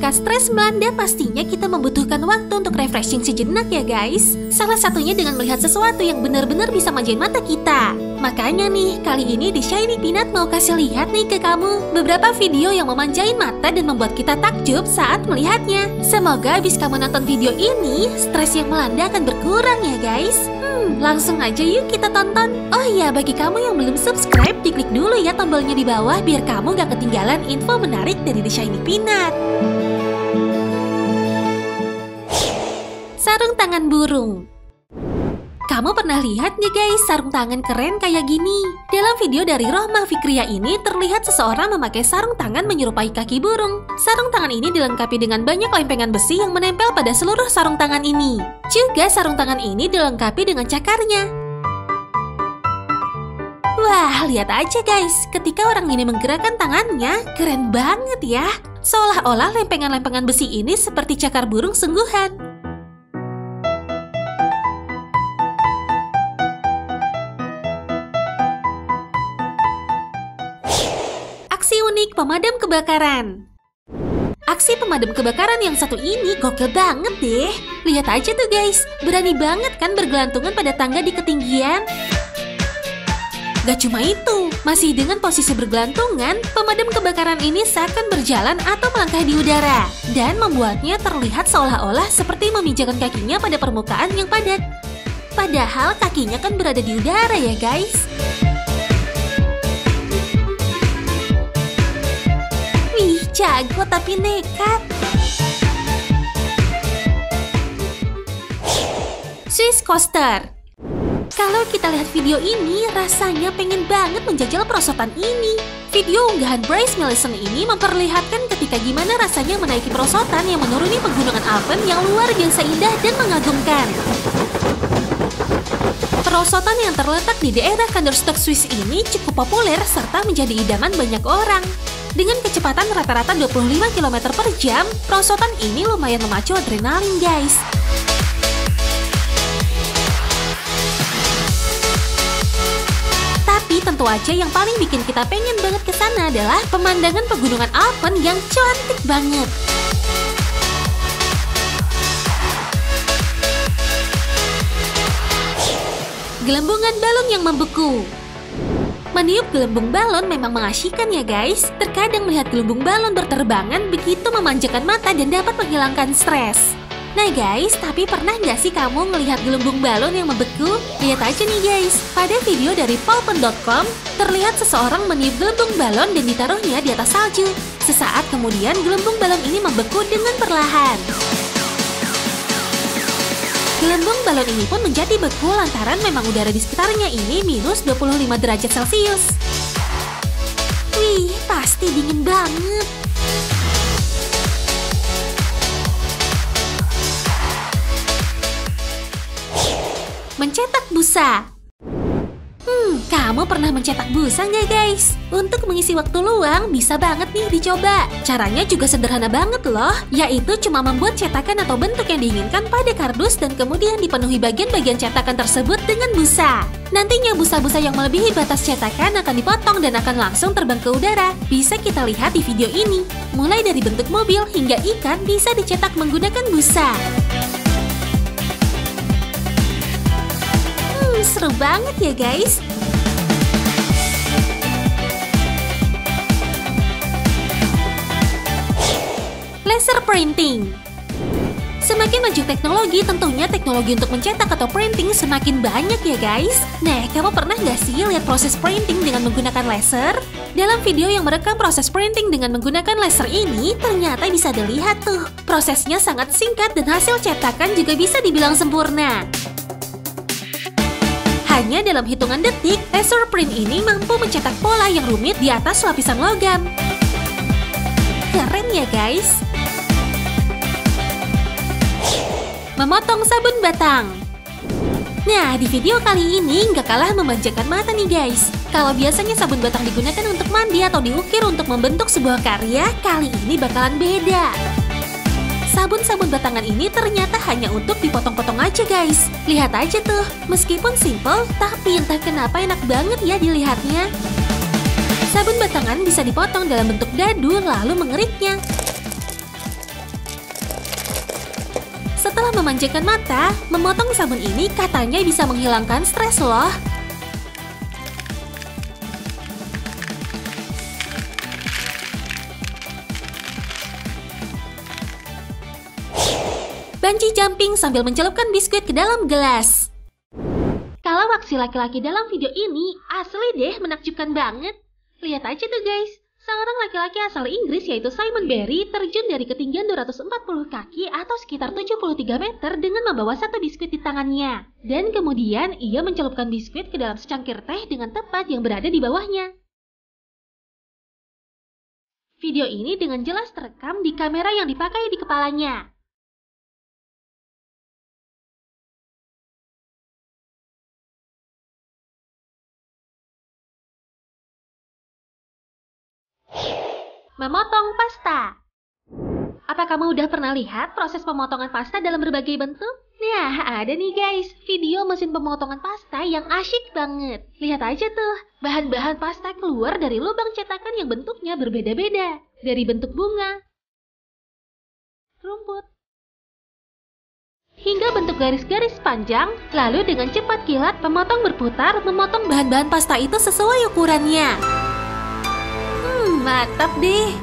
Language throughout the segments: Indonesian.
ketika stres melanda, pastinya kita membutuhkan waktu untuk refreshing sejenak ya guys. Salah satunya dengan melihat sesuatu yang benar-benar bisa manjain mata kita. Makanya nih, kali ini di Shiny Peanut mau kasih lihat nih ke kamu beberapa video yang memanjain mata dan membuat kita takjub saat melihatnya. Semoga abis kamu nonton video ini, stres yang melanda akan berkurang ya guys. Langsung aja yuk kita tonton. Oh iya, bagi kamu yang belum subscribe, diklik dulu ya tombolnya di bawah biar kamu gak ketinggalan info menarik dari The Shiny Peanut. Sarung tangan burung. Kamu pernah lihat nggak guys sarung tangan keren kayak gini? Dalam video dari Rohma Fikria ini terlihat seseorang memakai sarung tangan menyerupai kaki burung. Sarung tangan ini dilengkapi dengan banyak lempengan besi yang menempel pada seluruh sarung tangan ini. Juga sarung tangan ini dilengkapi dengan cakarnya. Wah, lihat aja guys, ketika orang ini menggerakkan tangannya, keren banget ya. Seolah-olah lempengan-lempengan besi ini seperti cakar burung sungguhan. Pemadam kebakaran. Aksi pemadam kebakaran yang satu ini gokil banget deh. Lihat aja tuh guys, berani banget kan bergelantungan pada tangga di ketinggian. Gak cuma itu, masih dengan posisi bergelantungan, pemadam kebakaran ini seakan berjalan atau melangkah di udara dan membuatnya terlihat seolah-olah seperti meminjakan kakinya pada permukaan yang padat. Padahal kakinya kan berada di udara ya guys. Jago tapi nekat. Swiss coaster. Kalau kita lihat video ini, rasanya pengen banget menjajal perosotan ini. Video unggahan Bryce Maleson ini memperlihatkan ketika gimana rasanya menaiki perosotan yang menuruni pegunungan Alpen yang luar biasa indah dan mengagumkan. Perosotan yang terletak di daerah Kandersteg Swiss ini cukup populer serta menjadi idaman banyak orang. Dengan kecepatan rata-rata 25 km per jam, perosotan ini lumayan memacu adrenalin guys. Tapi tentu aja yang paling bikin kita pengen banget ke sana adalah pemandangan pegunungan Alpen yang cantik banget. Gelembungan balon yang membeku. Meniup gelembung balon memang mengasyikan ya guys. Terkadang melihat gelembung balon berterbangan begitu memanjakan mata dan dapat menghilangkan stres. Nah guys, tapi pernah nggak sih kamu ngelihat gelembung balon yang membeku? Lihat aja nih guys, pada video dari polpen.com terlihat seseorang meniup gelembung balon dan ditaruhnya di atas salju. Sesaat kemudian gelembung balon ini membeku dengan perlahan. Gelembung balon ini pun menjadi beku lantaran memang udara di sekitarnya ini minus 25 derajat Celcius. Wih, pasti dingin banget. Mencetak busa. Kamu pernah mencetak busa nggak guys? Untuk mengisi waktu luang bisa banget nih dicoba. Caranya juga sederhana banget loh, yaitu cuma membuat cetakan atau bentuk yang diinginkan pada kardus dan kemudian dipenuhi bagian-bagian cetakan tersebut dengan busa. Nantinya busa-busa yang melebihi batas cetakan akan dipotong dan akan langsung terbang ke udara. Bisa kita lihat di video ini. Mulai dari bentuk mobil hingga ikan bisa dicetak menggunakan busa. Seru banget ya guys. Laser printing. Semakin maju teknologi, tentunya teknologi untuk mencetak atau printing semakin banyak ya guys. Nah, kamu pernah nggak sih lihat proses printing dengan menggunakan laser? Dalam video yang merekam proses printing dengan menggunakan laser ini, ternyata bisa dilihat tuh. Prosesnya sangat singkat dan hasil cetakan juga bisa dibilang sempurna. Hanya dalam hitungan detik, laser print ini mampu mencetak pola yang rumit di atas lapisan logam. Keren ya guys. Memotong sabun batang. Nah, di video kali ini nggak kalah memanjakan mata nih guys. Kalau biasanya sabun batang digunakan untuk mandi atau diukir untuk membentuk sebuah karya, kali ini bakalan beda. Sabun-sabun batangan ini ternyata hanya untuk dipotong-potong aja guys. Lihat aja tuh, meskipun simple, tapi entah kenapa enak banget ya dilihatnya. Sabun batangan bisa dipotong dalam bentuk dadu lalu mengeritnya. Setelah memanjakan mata, memotong sabun ini katanya bisa menghilangkan stres loh. Bungee jumping sambil mencelupkan biskuit ke dalam gelas. Kalau aksi laki-laki dalam video ini asli deh menakjubkan banget. Lihat aja tuh guys. Seorang laki-laki asal Inggris yaitu Simon Berry terjun dari ketinggian 240 kaki atau sekitar 73 meter dengan membawa satu biskuit di tangannya. Dan kemudian ia mencelupkan biskuit ke dalam secangkir teh dengan tepat yang berada di bawahnya. Video ini dengan jelas terekam di kamera yang dipakai di kepalanya. Memotong pasta. Apa kamu udah pernah lihat proses pemotongan pasta dalam berbagai bentuk? Nah, ada nih guys, video mesin pemotongan pasta yang asyik banget. Lihat aja tuh, bahan-bahan pasta keluar dari lubang cetakan yang bentuknya berbeda-beda. Dari bentuk bunga, rumput, hingga bentuk garis-garis panjang. Lalu dengan cepat kilat, pemotong berputar memotong bahan-bahan pasta itu sesuai ukurannya. Mantap deh.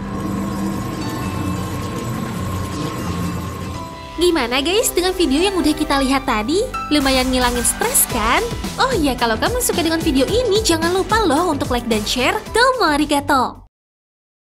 Gimana guys dengan video yang udah kita lihat tadi? Lumayan ngilangin stres kan? Oh iya, kalau kamu suka dengan video ini jangan lupa loh untuk like dan share. Domo arigato.